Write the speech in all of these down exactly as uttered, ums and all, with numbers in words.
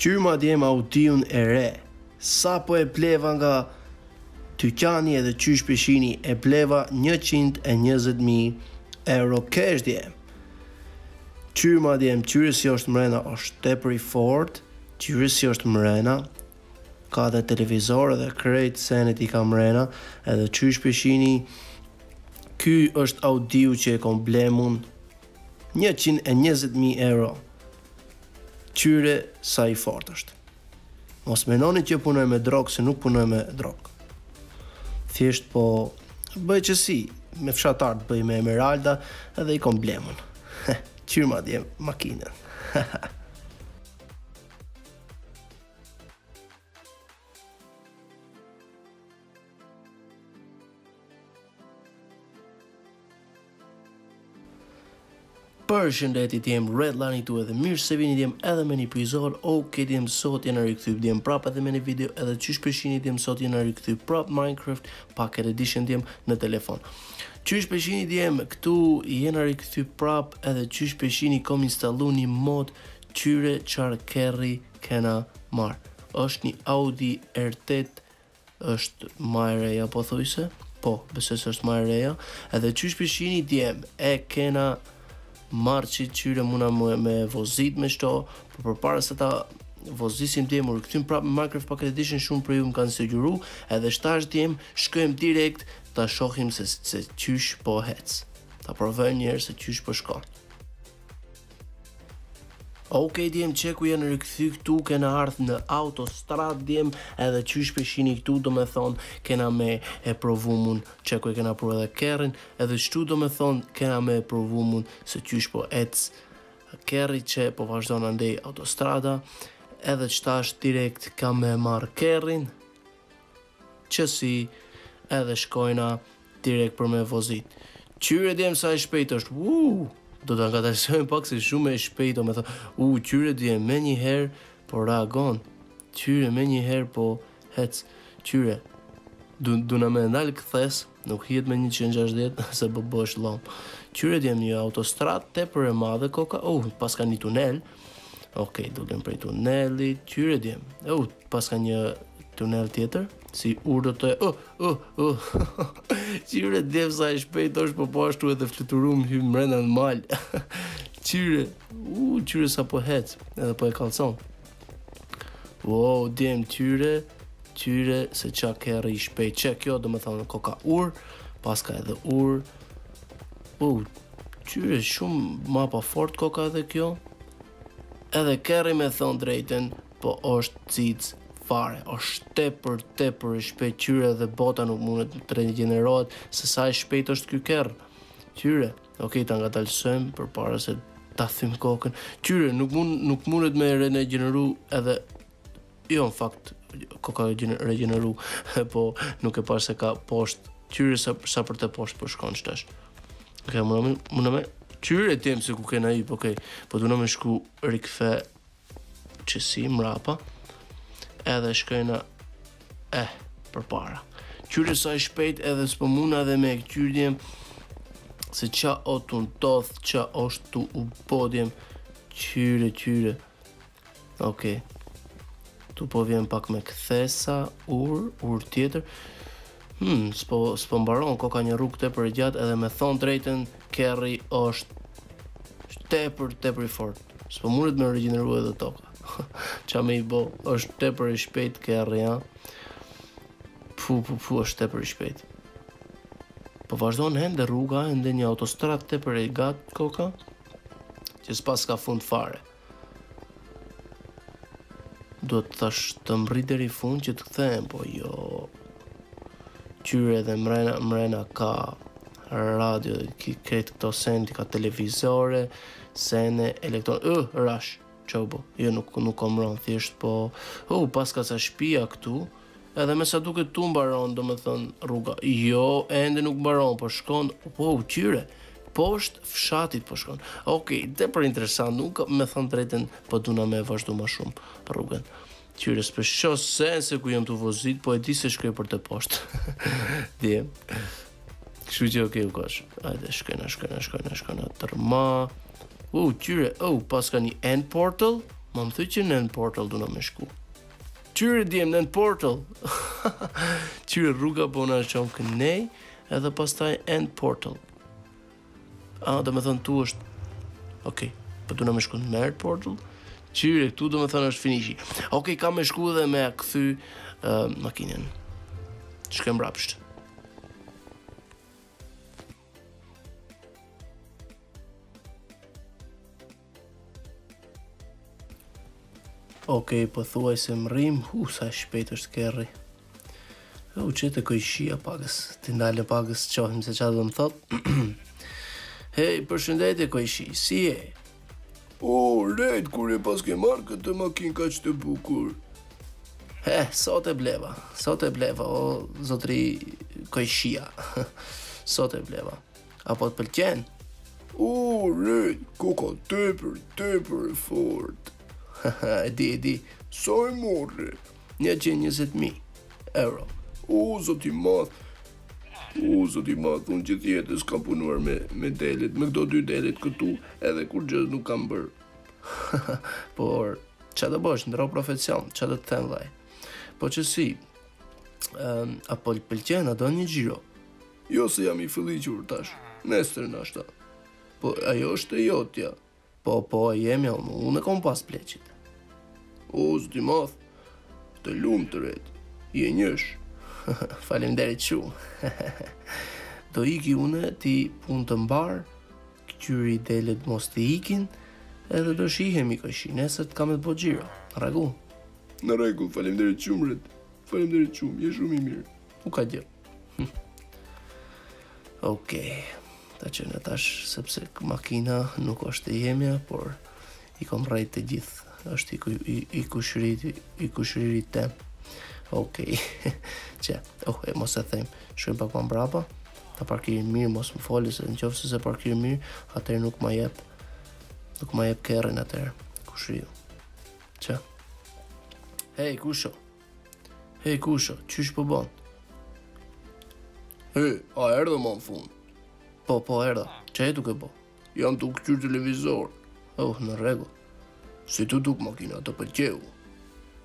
Qyma djem Audiun e re. Sa po e pleva nga tyqani edhe qysh peshini, e pleva njëqind e njëzet mijë euro kesh djem. Qyma djem, qyrësi është mrena, është tepër i fort, qyrësi është mrena, ka dhe televizor edhe krejt senet i ka mrena, edhe qysh peshini. Ky është Audiu që e kom blemun njëqind e njëzet mijë euro. Qyre sa i fort është. Mos menoni që punoj me drogë, se nuk punoj me drogë. Thjesht po bëj që si, me fshatartë bëj me emeralda edhe i kom blemën. Qyre ma dje makinën. Për shëndetit jem, Red Lani tu edhe mirë se vini jem edhe me një pizor. Ok, jem sot jena rikëthyp jem prap edhe me një video, edhe qysh peshinit jem sot jena rikëthyp prap Minecraft Pocket Edition jem në telefon. Qysh peshinit jem këtu jena rikëthyp prap edhe qysh peshinit kom instalu një mod qyre qarë kerri kena marë. Është një Audi R S opt, është majreja po thujse, po beses është majreja, edhe qysh peshinit jem e kena marë që qyre muna me vozit me shto, por për para se ta vozisim të jemur, këtym prapë Minecraft Pocket Edition shumë për ju më kanë segjuru, edhe shtash të jem, shkojmë direkt, ta shohim se, se qysh po hec, ta provoj njerë se qysh po shkon. Ok, djem, që ku janë rikëthy këtu, kena ardhë në autostrad, djem, edhe qysh peshini këtu, do me thonë, kena me e provumun, që ku e kena provu edhe kerrin, edhe qëtu do me thonë, kena me e provumun, se qysh po ec kerri që po vazhdo në ndej autostrada, edhe qëtash direkt ka me marë kerrin, që si edhe shkojna direkt për me vozit. Qyre, djem, sa e shpejt është, wuuu, do të nga të shojnë pak se shumë e shpejto me thonë, u, qyre djem me një herë po reagon, qyre me një herë po hec, qyre du, du në me ndalë këthes, nuk hiet me njëqind e gjashtëdhjetë se bëbë është lomë. Qyre djem një autostrat te për e madhe koka, u, uh, pas ka një tunel, ok, dukem prej tunelit, qyre djem, u, uh, pas ka një tunel tjetër, si urdhë të e, uh, uh, uh, qyre djem sa e shpejt është po po ashtu edhe fluturum hymë mrena në malë, qyre, u, qyre sa po hec, edhe po e kalson, wow, djem, qyre, qyre, se qa kërë i shpejt, që kjo, do me thonë, koka ur, paska edhe ur, u, qyre, shumë ma pa fort koka edhe kjo, edhe kërë me thonë drejten, po është cicë, fare, është tepër, tepër e shpejt qyre dhe bota nuk mundet të regenerohet se sa e shpejt është ky kerr. Qyre, ok, ta nga talsojmë për para se ta thym kokën. Qyre, nuk, mund, nuk mundet me regeneru edhe, jo në fakt, koka regeneru, po nuk e parë se ka poshtë. Qyre, sa, sa për të poshtë për shkon qëtash. Ok, muna me, muna me, qyre tem se ku kena i, ok, po du në me shku rikëthe që si mrapa, edhe shkojna eh, për para. Qyre sa i shpejt edhe s'po muna dhe me këqyrdjem, se qa o të në toth, qa është të u podjem, qyre, qyre. Ok, tu po vjen pak me këthesa, ur, ur tjetër. Hmm, s'po, s'po mbaron, ko ka një rrugë të për gjatë, edhe me thonë drejten, kerri është tepër, tepër i fort. S'po mundet me regeneru edhe toka. Qa me i bo, është tepër i shpejt kerri, ha? Pu, pu, pu, është tepër i shpejt. Po vazhdojnë hende rruga, hende një autostrat tepër e gatë koka, që s'pas ka fund fare. Do të thash të mbri deri fund që të kthehem, po jo. Qyre dhe mrena, mrena ka radio, këtë këto sendi, ka televizore, sene, elektron, uh, rash. Qobo, jo nuk, nuk kom rënë thjesht, po, oh, pas ka sa shpia këtu, edhe me sa duke tu mbaron, do me thënë rruga, jo, ende nuk mbaron, po shkon, po, oh, qyre, poshtë fshatit po shkon, okej, okay, tepër interesant, nuk me thënë drejten, po duna me vazhdu ma shumë për rrugën, qyre, s'pesho sen se ku jem të vozit, po e di se shkoj për të poshtë, djem, këshu që okej, okay, u kosh, ajde, shkojna, shkojna, shkojna, shkojna, tërma, u, uh, qyre, u, uh, pas ka një end portal, Ma më thë që në në portal du në me shku. Qyre djem në në portal. Qyre rruga po në qëmë kënej. Edhe pastaj end portal. A, dhe me thënë tu është. Okej, për du në me shku në merë portal. Qyre, këtu dhe me thënë është finishi. Okej, ka me shku dhe me këthy makinën. Shkem rapsht. Okej, për thuaj se më rrim. Hu, sa shpejt është kerri. U qëtë e kojshia pakës. Ti ndale pakës, qohim se qatë dhe më thot. Hej, përshëndetje kojshi, si e? O, rejt, kur e pas ke marrë këtë makinë ka që të bukur. He, sot e bleva. Sot e bleva, o, zotri kojshia. Sot e bleva. Apo të pëlqen? O, rejt, koka tepër, tepër e fort. E di, e di. Sa e morre? njëqind e njëzet mijë euro. O, zoti madh, o, zoti madh, unë gjithë jetës kam punuar me, me delit, me këto dy delit këtu, edhe kur gjëz nuk kam bërë. Por, që të bësh, ndro profesion, që të të them dhaj. Po që si, um, a po lë pëlqen, a do një gjiro? Jo se jam i fëlliqur tash, nesër në ashta. Po, ajo është e jotja. Po, po, a jemi almu, unë e kom pas pleqit. O, zoti madh, të lumë të ret, je njësh. Falem derit shumë. Do iki une ti punë të mbarë. Këtyri delet mos të ikin. Edhe do shihemi këshi. Nese të kamet po gjira. Në regu. Në regu, falem derit shumë ret. Falem derit shumë, je shumë i mirë. U ka gjë. Okej. Ta që në tash, sepse makina nuk është e jemja, por i kom rejt të gjithë. Është i kushëririt tem. Okej, që, oh, e mos e them, shkojmë pak më mbrapa, ta parkirin mirë, mos më foli, se në qofë se se parkirin mirë, atër nuk ma jep, nuk ma jep kerrin atër, kushriu, që, hej, kusho, hej, kusho, qysh përbon? Hej, a erdhe ma në fund? Po, po, erdhe, që e duke po? Jam të këqyr televizor. Oh, në regu, si të duk makina të përqeu.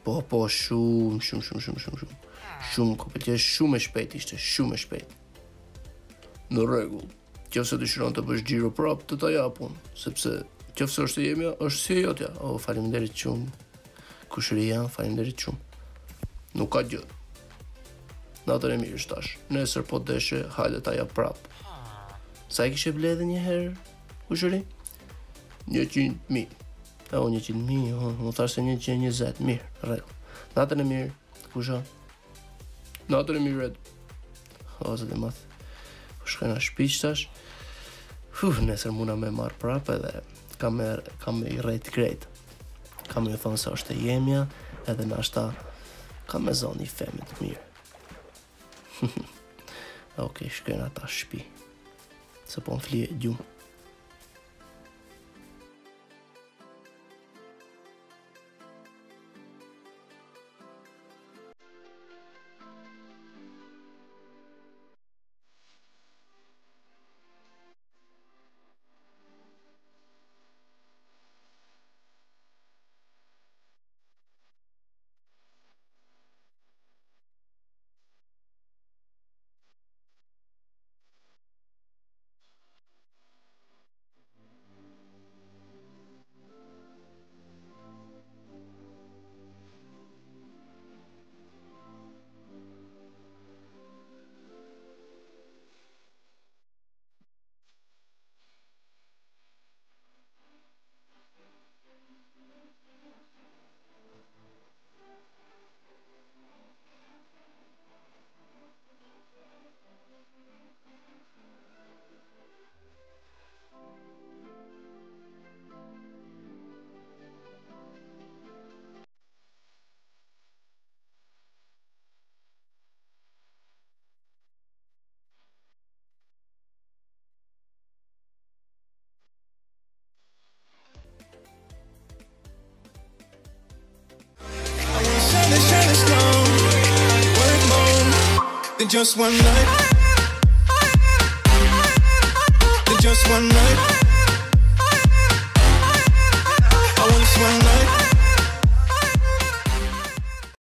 Po, po, shumë, shumë, shumë, shumë, shumë, shumë, shumë, këpëtje, shumë e shpejt ishte, shumë e shpejt. Në regull, qëfëse të shëron të bësh gjiro prap, të ta japun, sepse qëfëse është jemja, është si jotja. O, faleminderit shumë, kushëri janë, faleminderit shumë. Nuk ka gjë. Natën e mirë shtash, nesër po të deshe, hajde ta jap prap. Sa i kishe bledhe njëherë, kushëri? njëqind mijë. O, njëqind mijë, më tharë se njëqind e njëzet, mirë, regu. Natën e mirë, kusha? Natën e mirë, red. O, zë dhe mathë, po shkena shpiqtash. Uf, nesër muna me marë prapë edhe kam me i rejtë krejtë. Kam me thonë se është e jemja, edhe në ashta kam me zonë i femit mirë. Oke, shkena ta shpi, se po në flije gjumë. Then just one night, then just one night.